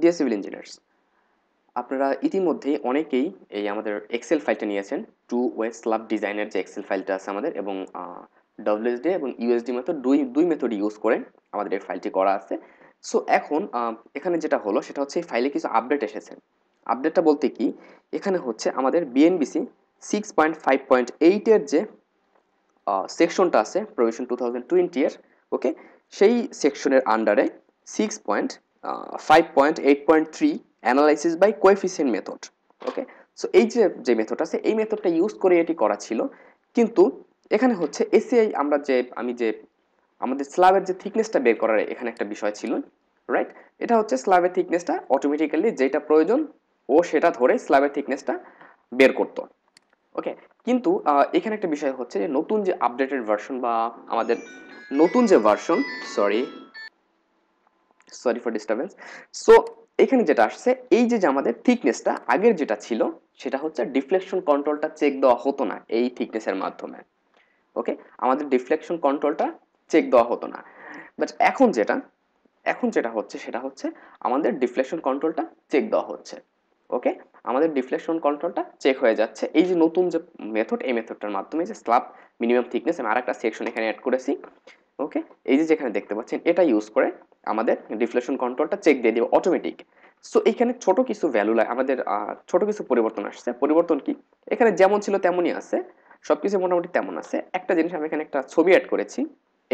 Deer civil engineers, আপনারা ইতিমধ্যেই অনেকেই এই আমাদের এক্সেল ফাইলটা নিয়েছেন, টু ওয়ে স্ল্যাব ডিজাইনের যে এক্সেল ফাইলটা আছে আমাদের, এবং WSD এবং USD মেথড দুই মেথড ইউজ করে আমাদের এই ফাইলটি করা আছে। সো এখন এখানে যেটা হলো সেটা হচ্ছে এই ফাইলে কিছু আপডেট এসেছে। আপডেটটা বলতে কি, এখানে হচ্ছে আমাদের BNBC 6.5.8-এর যে সেকশনটা আছে প্রভিশন 2020-এর, ওকে, সেই সেকশনের আন্ডারে 6.5.8.3 analysis by coefficient method, okay. So এই যে মেথড আছে এই মেথডটা ইউজ করে এটি করা ছিল, কিন্তু এখানে হচ্ছে এসিআই আমরা আমি আমাদের স্ল্যাবের যে থিকনেসটা বের করার এখানে একটা বিষয় ছিল, রাইট। এটা হচ্ছে স্ল্যাবের থিকনেসটা অটোমেটিক্যালি যেটা প্রয়োজন ও সেটা ধরে স্ল্যাবের থিকনেসটা বের করতো, ওকে। কিন্তু এখানে একটা বিষয় হচ্ছে যে নতুন যে আপডেটেড ভার্সন বা আমাদের নতুন যে version, sorry for disturbance. So এখানে যেটা আসছে এই যে আমাদের থিকনেসটা আগের যেটা ছিল সেটা হচ্ছে ডিফ্লেকশন কন্ট্রোলটা চেক দেওয়া হতো না এই থিকনেসের মাধ্যমে, ওকে। আমাদের ডিফ্লেকশন কন্ট্রোলটা চেক দেওয়া হতো না, বাট এখন যেটা হচ্ছে সেটা হচ্ছে আমাদের ডিফ্লেকশন কন্ট্রোলটা চেক দেওয়া হচ্ছে, ওকে। আমাদের ডিফ্লেকশন কন্ট্রোলটা চেক হয়ে যাচ্ছে এই যে নতুন যে মেথড, এই মেথডটার মাধ্যমে। যে স্ল্যাব মিনিমাম থিকনেস আমি আরেকটা সেকশন এখানে অ্যাড করেছি, ওকে। এই যে যেখানে দেখতে পাচ্ছেন এটা ইউজ করে আমাদের ডিফ্লেকশন কন্ট্রোলটা চেক দিয়ে দেবে অটোমেটিক। সো এখানে ছোট কিছু ভ্যালু আমাদের ছোট কিছু পরিবর্তন আসছে। পরিবর্তন কি, এখানে যেমন ছিল তেমনই আছে, সব কিছু মোটামুটি তেমন আছে। একটা জিনিস আমি এখানে একটা ছবি অ্যাড করেছি,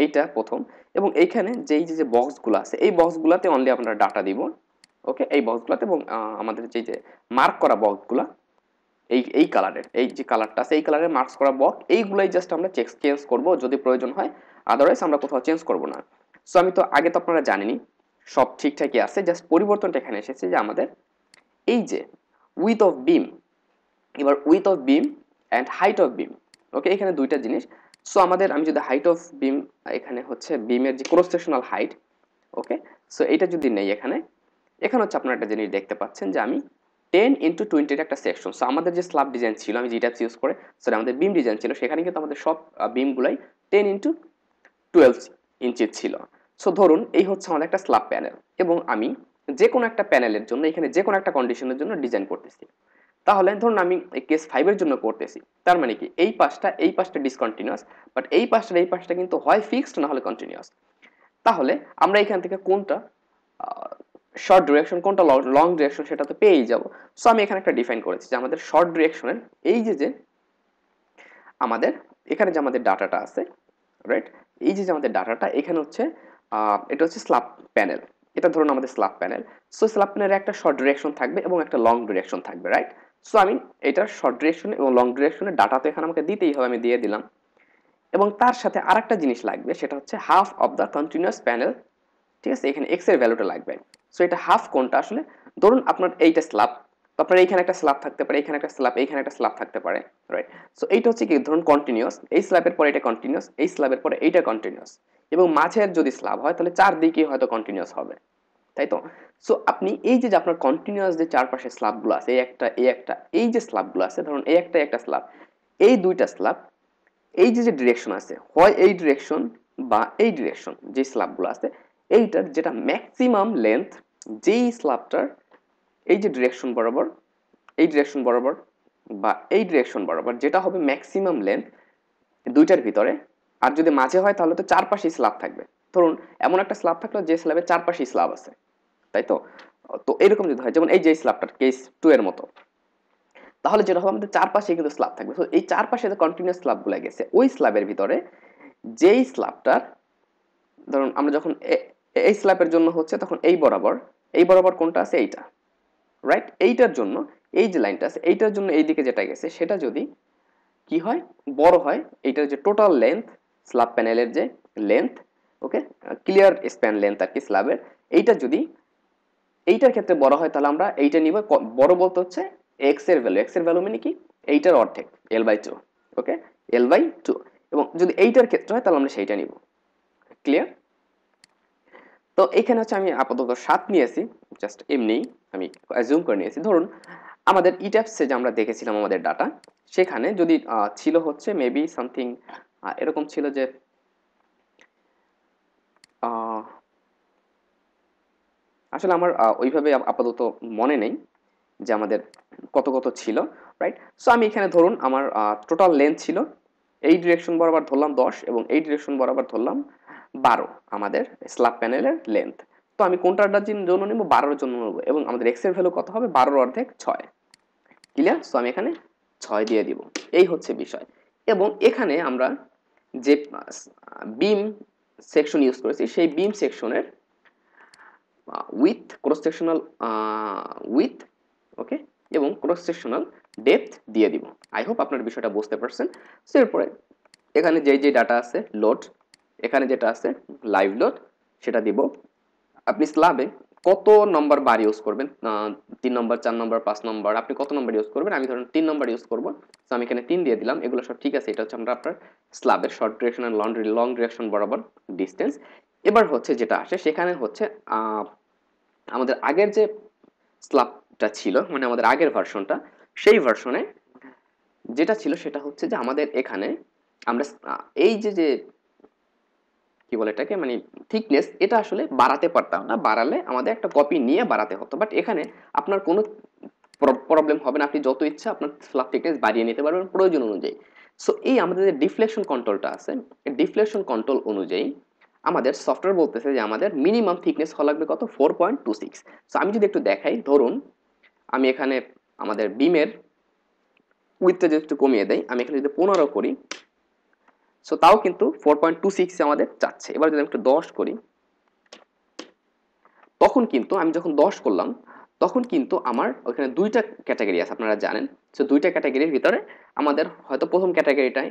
এইটা প্রথম, এবং এইখানে যেই যে বক্সগুলো আছে এই বক্সগুলোতে অনলি আপনারা ডাটা দিব, ওকে। এই বক্সগুলোতে এবং আমাদের যেই যে মার্ক করা বক্সগুলো এই কালারের, এই যে কালারটা আছে এই কালারের মার্কস করা বক্স, এইগুলাই জাস্ট আমরা চেঞ্জ করবো যদি প্রয়োজন হয়, আদারওয়াইজ আমরা কোথাও চেঞ্জ করবো না। সো আমি তো আগে তো আপনারা জানেনই সব ঠিকঠাকই আছে, জাস্ট পরিবর্তনটা এখানে এসেছে যে আমাদের এই যে উইথ অফ বিম, এবার width of beam and height of beam, okay, এখানে দুইটা জিনিস। সো আমাদের আমি যদি হাইট অফ বিম, এখানে হচ্ছে বিমের যে cross sectional height, okay, so এটা যদি নেই, এখানে হচ্ছে আপনারা একটা জিনিস দেখতে পাচ্ছেন যে আমি 10x20-এর একটা সেকশন। সো আমাদের যে স্ল্যাব ডিজাইন ছিল আমি যেটা ইউজ করে, সরি আমাদের বিম ডিজাইন ছিল, সেখানে কিন্তু আমাদের সব বিমগুলাই 10x12 ইঞ্চির ছিল। সো ধরুন এই হচ্ছে আমাদের একটা স্ল্যাব প্যানেল, এবং আমি যে কোনো একটা প্যানেলের জন্য এখানে যে কোনো একটা কন্ডিশনের জন্য ডিজাইন করতেছি। তাহলে ধরুন আমি কেস 5-এর জন্য করতেছি, তার মানে কি এই পাশটা ডিসকন্টিনিউয়াস, বাট এই পাশটা কিন্তু হয় ফিক্সড না হলে কন্টিনিউয়াস। তাহলে আমরা এখান থেকে কোনটা শর্ট ডিরেকশন কোনটা লং ডিরেকশন সেটা তো পেয়েই যাবো। সো আমি এখানে একটা ডিফাইন করেছি যে আমাদের শর্ট ডিরেকশনের এই যে আমাদের এখানে যে আমাদের ডাটাটা আছে, রাইট, এই যে আমাদের ডাটাটা এখানে হচ্ছে এটা হচ্ছে স্ল্যাব প্যানেল, এটা ধরুন আমাদের স্ল্যাব প্যানেল। সো স্ল্যাব প্যানেলের একটা শর্ট ডিরেকশন থাকবে এবং একটা লং ডিরেকশন থাকবে, রাইট। সো আমি এটার শর্ট ডিরেকশন এবং লং ডিরেকশনের ডাটা তো এখানে আমাকে দিতেই হবে, আমি দিয়ে দিলাম। এবং তার সাথে আরেকটা জিনিস লাগবে, সেটা হচ্ছে half of the continuous panel, ঠিক আছে, এখানে এক্স এর ভ্যালুটা লাগবে। সো এটা হাফ কোনটা আসলে, ধরুন আপনার এইটা স্ল্যাব, আপনার এইখানে একটা স্ল্যাব থাকতে পারে, এইখানে একটা স্ল্যাব থাকতে পারে, রাইট। সো এইটা হচ্ছে কি, ধরুন কন্টিনিউয়াস, এই স্ল্যাবের পরে এটা কন্টিনিউয়াস, এই স্ল্যাবের পরে এইটা কন্টিনিউয়াস, এবং মাঝের যদি স্ল্যাব হয় তাহলে চারদিকেই হয়তো কন্টিনিউয়াস হবে, তাই তো। সো আপনি এই যে আপনার কন্টিনিউয়াস যে চারপাশে স্ল্যাবগুলো আছে, এই একটা এই যে স্ল্যাবগুলো আছে, ধরুন এই একটা স্ল্যাব, এই দুইটা স্ল্যাব, এই যে ডিরেকশন আছে হয় এই ডিরেকশন বা এই ডিরেকশন, যে স্ল্যাবগুলো আছে এইটার যেটা ম্যাক্সিমাম লেন্থ, যেই স্ল্যাবটার এই যে ডিরেকশন বরাবর, এই ডিরেকশন বরাবর বা এই ডিরেকশন বরাবর যেটা হবে ম্যাক্সিমাম লেন্থ দুইটার ভিতরে, আর যদি মাঝে হয় তাহলে তো চারপাশেই স্ল্যাব থাকবে। ধরুন এমন একটা স্ল্যাব থাকলো যে স্ল্যাবের চারপাশেই স্ল্যাব আছে, তাই তো। তো এরকম যদি হয়, যেমন এই যে স্ল্যাবটার কেস 2 এর মতো, তাহলে যেটা হবে আমাদের চারপাশে কিন্তু স্ল্যাব থাকবে। তো এই চারপাশে যে কন্টিনিউয়াস স্ল্যাবগুলো গেছে ওই স্ল্যাবের ভিতরে যেই স্ল্যাবটার, ধরুন আমরা যখন এই স্ল্যাবের জন্য হচ্ছে তখন এই বরাবর কোনটা আছে এইটা, রাইট, এইটার জন্য এই যে লাইনটা আছে এইটার জন্য এইদিকে যেটা গেছে সেটা যদি কি হয় বড় হয়, এইটার যে টোটাল লেন্থ স্ল্যাব প্যানেলের যে length, okay, clear span length আর কি স্ল্যাবের, এইটা যদি এইটার ক্ষেত্রে বড় হয় তাহলে আমরা এইটা নিব বড়, বলতে হচ্ছে এক্স এর ভ্যালু মানে কি এইটার অর্ধেক, L/2, ওকে, L/2, এবং যদি এইটার ক্ষেত্রে হয় তাহলে আমরা সেইটা নিব, ক্লিয়ার। তো এখানে হচ্ছে আমি আপাতত 7 নিয়েছি, জাস্ট এমনি আমি অ্যাজিউম করে নিয়েছি। ধরুন আমাদের ইটাপসে যে আমরা দেখেছিলাম আমাদের ডাটা, সেখানে যদি ছিল হচ্ছে মেবি সামথিং এরকম ছিল যে আসলে আমার ওইভাবে আপাতত মনে নেই যে আমাদের কত কত ছিল, রাইট? সো আমি এখানে ধরুন আমার টোটাল লেন্থ ছিল, এই ডিরেকশন বরাবর ধরলাম 10 এবং এই ডিরেকশন বরাবর ধরলাম 12 আমাদের স্ল্যাব প্যানেলের লেন্থ। তো আমি কোনটার জন্য নেব? 12 জন্য নেব, এবং আমাদের এক্স এর ভ্যালু কত হবে? 12 অর্ধেক 6। ক্লিয়ার? সো আমি এখানে 6 দিয়ে দিব। এই হচ্ছে বিষয়। এবং এখানে আমরা যে বিম সেকশন ইউজ করেছি সেই বিম সেকশনের width, cross sectional width, okay, এবং ক্রস সেকশনাল ডেপথ দিয়ে দিব। আই হোপ আপনার বিষয়টা বুঝতে পারছেন। সো এরপরে এখানে যে যে ডাটা আছে লোড, এখানে যেটা আছে লাইভ লোড, সেটা দিব। আপনি স্ল্যাবে কত নম্বর বার ইউজ করবেন, 3 নম্বর, 4 নম্বর, 5 নম্বর, আপনি কত নম্বর ইউজ করবেন? আমি ধরুন 3 নম্বর ইউজ করবো। তো আমি এখানে 3 দিয়ে দিলাম। এগুলো সব ঠিক আছে। এটা হচ্ছে আমরা আপনার স্ল্যাবের শর্ট ডিরেকশন আর লং ডিরেকশন বরাবর ডিস্টেন্স। এবার হচ্ছে যেটা আসে, সেখানে হচ্ছে আমাদের আগের যে স্ল্যাবটা ছিল, মানে আমাদের আগের ভার্সনটা, সেই ভার্সনে যেটা ছিল সেটা হচ্ছে যে আমাদের এখানে আমরা এই যে যে কি বলে এটাকে, মানে থিকনেস, এটা আসলে বাড়াতে পারতাম না। বাড়ালে আমাদের একটা কপি নিয়ে বাড়াতে হতো। বাট এখানে আপনার কোনো প্রবলেম হবে না, আপনি যত ইচ্ছা আপনার স্ল্যাব থিকনেস বাড়িয়ে নিতে পারবেন প্রয়োজন অনুযায়ী। সো এই আমাদের যে ডিফ্লেকশন কন্ট্রোলটা আছে, ডিফ্লেকশন কন্ট্রোল অনুযায়ী আমাদের সফটওয়্যার বলতেছে যে আমাদের মিনিমাম থিকনেস হওয়া লাগবে কত? 4.26। সো আমি যদি একটু দেখাই, ধরুন আমি এখানে আমাদের বিমের উইথটা যদি একটু কমিয়ে দেয়, আমি এখানে যদি 15 করি, সো তাও কিন্তু 4.26 আমাদের চাচ্ছে। এবার যদি আমি একটু 10 করি, তখন কিন্তু আমি যখন 10 করলাম তখন কিন্তু আমার ওইখানে 2টা ক্যাটাগরি আছে, আপনারা জানেন। সো 2টা ক্যাটাগরির ভিতরে আমাদের হয়তো প্রথম ক্যাটাগরিটাই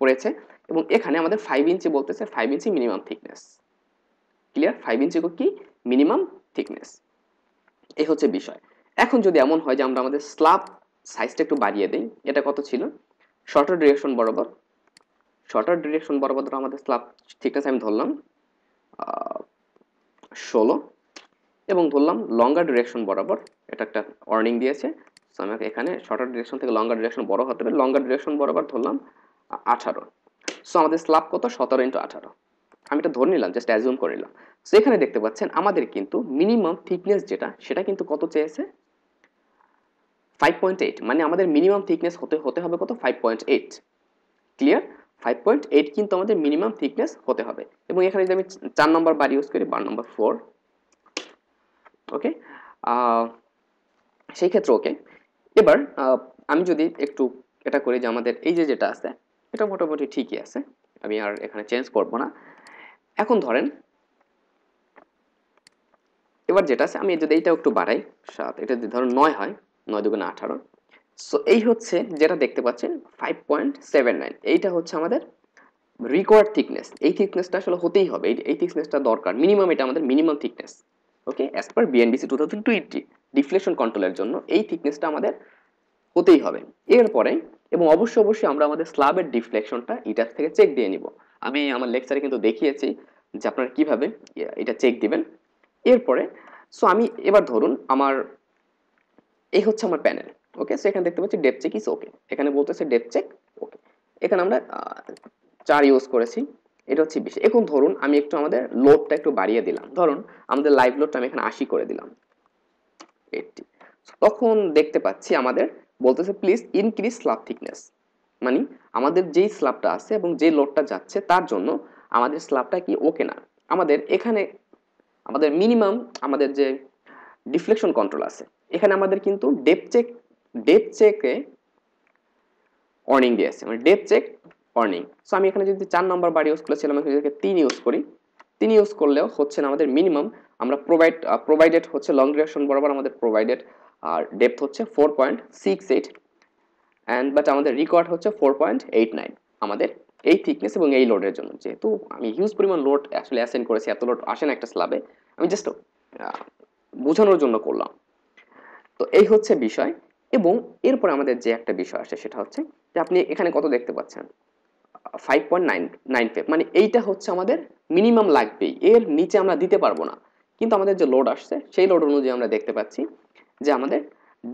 পড়েছে, এবং এখানে আমাদের 5 ইঞ্চি বলতেছে, 5 inch minimum thickness. Clear? 5 inch কি মিনিমাম থিকনেস? এই হচ্ছে বিষয়। এখন যদি এমন হয় যে আমরা আমাদের স্ল্যাব সাইজটা একটু বাড়িয়ে দিই, এটা কত ছিল? শর্টার ডিরেকশন বরাবর, শর্টার ডিরেকশন বরাবর আমাদের স্ল্যাব থিকনেস আমি ধরলাম 16, এবং ধরলাম লঙ্গার ডিরেকশন বরাবর, এটা একটা ওয়ার্নিং দিয়েছে। সো আমাকে এখানে শর্টার ডিরেকশন থেকে লঙ্গার ডিরেকশন বড় হতে হবে। লঙ্গার ডিরেকশন বরাবর ধরলাম 18। সো আমাদের স্ল্যাব কত? 17 × 18। আমি এটা ধরে নিলাম, জাস্ট অ্যাজিউম করে নিলাম। সো এখানে দেখতে পাচ্ছেন আমাদের কিন্তু মিনিমাম থিকনেস যেটা, সেটা কিন্তু কত চেয়েছে? 5.8, মানে আমাদের মিনিমাম থিকনেস হতে হবে কত? 5.8। ক্লিয়ার? 5.8 কিন্তু আমাদের মিনিমাম থিকনেস হতে হবে। এবং এখানে যদি আমি 4 নম্বর বার ইউজ করি, বার নম্বর 4, ওকে, সেই ক্ষেত্রে ওকে। এবার আমি যদি একটু এটা করি যে আমাদের এই যে যেটা আছে এটা মোটামুটি ঠিকই আছে, আমি আর এখানে চেঞ্জ করব না। এখন ধরেন এবার যেটা আছে, আমি যদি এইটা একটু বাড়াই 7, এটা যদি ধরুন 9 হয়, 9 × 2 = 18। সো এই হচ্ছে যেটা দেখতে পাচ্ছেন 5.79। এইটা হচ্ছে আমাদের রিকোয়ার্ড থিকনেস। এই থিকনেসটা আসলে হতেই হবে, এই থিকনেসটা দরকার মিনিমাম, এটা আমাদের minimum thickness, okay, as per BNBC 2020 deflection কন্ট্রোলের জন্য এই থিকনেসটা আমাদের হতেই হবে। এরপরে এবং অবশ্যই আমরা আমাদের স্ল্যাবের ডিফ্লেকশনটা এটার থেকে চেক দিয়ে নিব। আমি আমার লেকচারে কিন্তু দেখিয়েছি যে আপনারা কীভাবে এটা চেক দিবেন। এরপরে সো আমি এবার ধরুন আমার এই হচ্ছে আমার প্যানেল, ওকে। সো এখানে দেখতে পাচ্ছি ডেপ চেক ইস ওকে, এখানে বলতেছে ডেপ চেক ওকে। এখানে আমরা 4 ইউজ করেছি, এটা হচ্ছে বিষয়। এখন ধরুন আমি একটু আমাদের লোডটা একটু বাড়িয়ে দিলাম, ধরুন আমাদের লাইভ লোডটা আমি এখানে 80 করে দিলাম, 80। তখন দেখতে পাচ্ছি আমাদের বলতেছে প্লিজ ইনক্রিজ স্ল্যাব থিকনেস, মানে আমাদের যেই স্ল্যাবটা আছে এবং যে লোডটা যাচ্ছে তার জন্য আমাদের স্ল্যাবটা কি ওকে না। আমাদের এখানে আমাদের মিনিমাম আমাদের যে ডিফ্লেকশন কন্ট্রোল আছে, এখানে আমাদের কিন্তু ডেপ চেকে ওয়ার্নিং দিয়েছে, মানে ডেপ চেক ওয়ার্নিং। সো আমি এখানে যদি 4 নম্বর বার ইউজ করেছিলাম, আমি যদি 3 ইউজ করি, 3 ইউজ করলেও হচ্ছে না আমাদের মিনিমাম। আমরা প্রোভাইডেড হচ্ছে লং ডিরেকশন বরাবর আমাদের প্রোভাইডেড, আর ডেপথ হচ্ছে 4.68 অ্যান্ড বাট আমাদের রিকোয়ার্ড হচ্ছে 4.89 আমাদের এই থিকনেস এবং এই লোডের জন্য। যেহেতু আমি হিউজ পরিমাণ লোড আসলে অ্যাসেন্ড করেছি, এত লোড আসে না একটা স্ল্যাবে, আমি জাস্ট বোঝানোর জন্য করলাম। তো এই হচ্ছে বিষয়। এবং এরপরে আমাদের যে একটা বিষয় আসে সেটা হচ্ছে যে আপনি এখানে কত দেখতে পাচ্ছেন, 5.995, মানে এইটা হচ্ছে আমাদের মিনিমাম লাগবেই, এর নিচে আমরা দিতে পারবো না। কিন্তু আমাদের যে লোড আসছে সেই লোড অনুযায়ী আমরা দেখতে পাচ্ছি যে আমাদের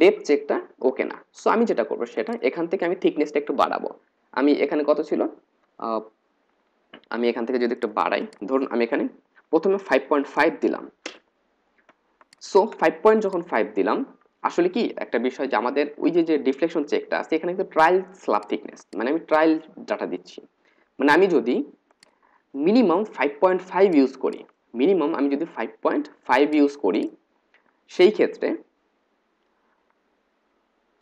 ডেপ চেকটা ওকে না। সো আমি যেটা করবো সেটা, এখান থেকে আমি থিকনেসটা একটু বাড়াবো। আমি এখানে কত ছিল, আমি এখান থেকে যদি একটু বাড়াই, ধরুন আমি এখানে প্রথমে 5.5 দিলাম, সো 5 পয়েন্ট যখন 5 দিলাম, আসলে কি একটা বিষয় যে আমাদের ওই যে যে ডিফ্লেকশন চেকটা আছে এখানে কিন্তু ট্রায়াল স্ল্যাব থিকনেস, মানে আমি ট্রায়াল ডাটা দিচ্ছি, মানে আমি যদি মিনিমাম 5.5 ইউজ করি, মিনিমাম আমি যদি 5.5 ইউজ করি সেই ক্ষেত্রে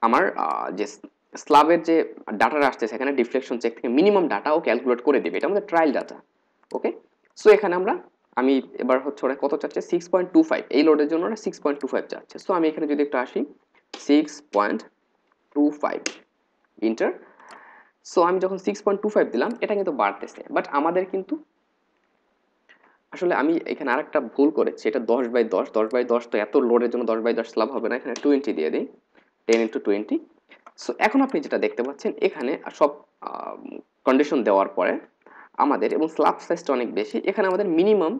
আমার যে স্ল্যাবের যে ডাটাটা আসছে সেখানে ডিফ্লেকশন চেক থেকে মিনিমাম ডাটাও ক্যালকুলেট করে দেবে, এটা আমাদের ট্রায়াল ডাটা। ওকে, সো এখানে আমি এবার হচ্ছে ওরা কত চাচ্ছে 6.25, এই লোডের জন্য ওরা 6.25 চাচ্ছে। সো আমি এখানে যদি একটু আসি 6.25 ইন্টার, সো আমি যখন 6.25 দিলাম এটা কিন্তু বাড়তেছে, বাট আমাদের কিন্তু আসলে আমি এখানে আরেকটা ভুল করেছি, এটা 10/10, 10/10 তো এত লোডের জন্য 10/10 স্ল্যাব হবে না, এখানে 20 দিয়ে দিই, 10 into 20। সো এখন আপনি যেটা দেখতে পাচ্ছেন এখানে সব কন্ডিশন দেওয়ার পরে আমাদের, এবং স্ল্যাব সাইজটা অনেক বেশি, এখানে আমাদের মিনিমাম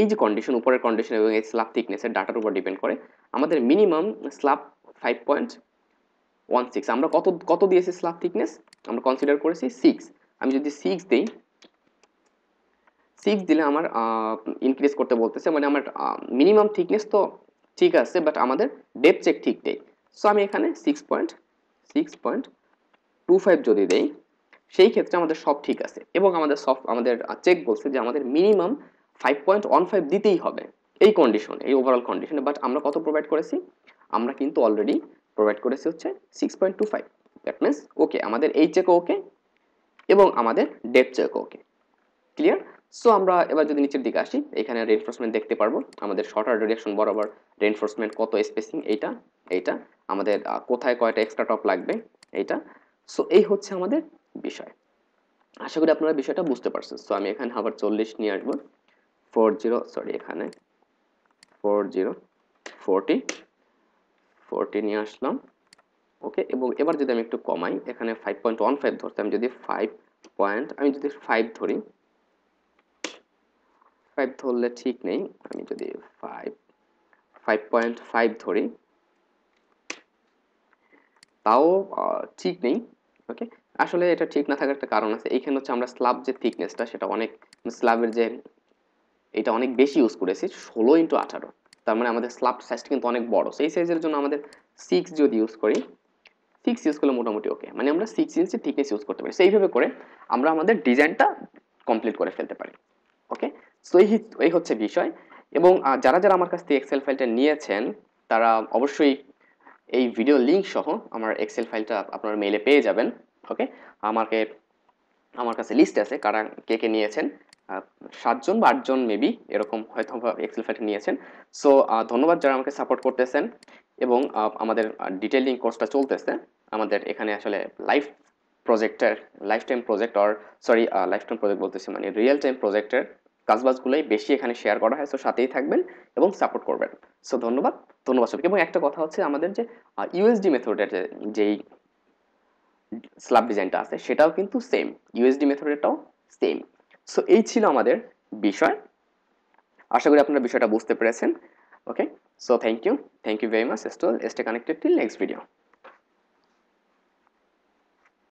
এই যে কন্ডিশন, উপরের কন্ডিশন এবং এই স্ল্যাব থিকনেসের ডাটার উপর ডিপেন্ড করে আমাদের মিনিমাম স্ল্যাব 5.16। আমরা কত দিয়েছি স্ল্যাব থিকনেস, আমরা কনসিডার করেছি 6। আমি যদি 6 দিই, 6 দিলে আমার ইনক্রিজ করতে বলতেছে, মানে আমার মিনিমাম থিকনেস তো ঠিক আছে, বাট আমাদের ডেপ চেক ঠিক নেই। সো আমি এখানে 6.25 যদি দেই সেই ক্ষেত্রে আমাদের সব ঠিক আছে, এবং আমাদের চেক বলছে যে আমাদের মিনিমাম 5.15 দিতেই হবে এই কন্ডিশনে, এই ওভারঅল কন্ডিশনে, বাট আমরা কত প্রোভাইড করেছি, আমরা কিন্তু অলরেডি প্রোভাইড করেছি হচ্ছে 6.25। দ্যাট মিনস ওকে, আমাদের এই চেক ওকে এবং আমাদের depth check okay, clear. So আমরা এবার যদি নিচের দিকে আসি, এখানে রেইনফোর্সমেন্ট দেখতে পারবো, আমাদের শর্টার ডিরেকশন বরাবর রেইনফোর্সমেন্ট, কত স্পেসিং, এইটা আমাদের কোথায় কয়টা এক্সট্রা টপ লাগবে এইটা। সো এই হচ্ছে আমাদের বিষয়, আশা করি আপনারা বিষয়টা বুঝতে পারছেন। সো আমি এখানে আবার 40 নিয়ে আসবো, 40, সরি এখানে 40 নিয়ে আসলাম। ওকে, এবং এবার যদি আমি একটু কমাই, এখানে 5.15 ধরতাম, যদি 5 ধরি, 5 ধরলে ঠিক নেই, আমি যদি 5.5 ধরি তাও ঠিক নেই। ওকে, আসলে এটা ঠিক না থাকার একটা কারণ আছে, এইখানে হচ্ছে আমরা স্ল্যাব যে থিকনেসটা সেটা অনেক, স্ল্যাবের যে এটা অনেক বেশি ইউজ করেছি, 16 into 18, তার মানে আমাদের স্ল্যাব সাইজটা কিন্তু অনেক বড়। সেই সাইজের জন্য আমাদের 6 যদি ইউজ করি, 6 ইউজ করলে মোটামুটি ওকে, মানে আমরা 6 ইঞ্চের থিকনেস ইউজ করতে পারি। সেইভাবে করে আমরা আমাদের ডিজাইনটা কমপ্লিট করে ফেলতে পারি। ওকে, সো এই হচ্ছে বিষয়, এবং যারা যারা আমার কাছ থেকে এক্সেল ফাইলটা নিয়েছেন তারা অবশ্যই এই ভিডিও লিঙ্ক সহ আমার এক্সেল ফাইলটা আপনার মেইলে পেয়ে যাবেন। ওকে, আমার কাছে লিস্ট আছে কারা কে নিয়েছেন, 7জন বা 8জন মেবি এরকম হয়তো এক্সেল ফাইলটা নিয়েছেন। সো ধন্যবাদ যারা আমাকে সাপোর্ট করতেছেন, এবং আমাদের ডিটেইলিং কোর্সটা চলতেছে আমাদের এখানে। আসলে লাইফ টাইম প্রজেক্ট বলতেছি, মানে রিয়েল টাইম প্রজেক্টের কাজবাজগুলোই বেশি এখানে শেয়ার করা হয়। সো সাথেই থাকবেন এবং সাপোর্ট করবেন। সো ধন্যবাদ সবাইকে। এবং একটা কথা হচ্ছে, আমাদের যে ইউএসডি মেথডের যেই স্ল্যাব ডিজাইনটা আছে সেটাও কিন্তু সেম, ইউএসডি মেথডেরটাও সেম। সো এই ছিল আমাদের বিষয়, আশা করি আপনারা বিষয়টা বুঝতে পেরেছেন। ওকে, So thank you very much. Stay connected till next video.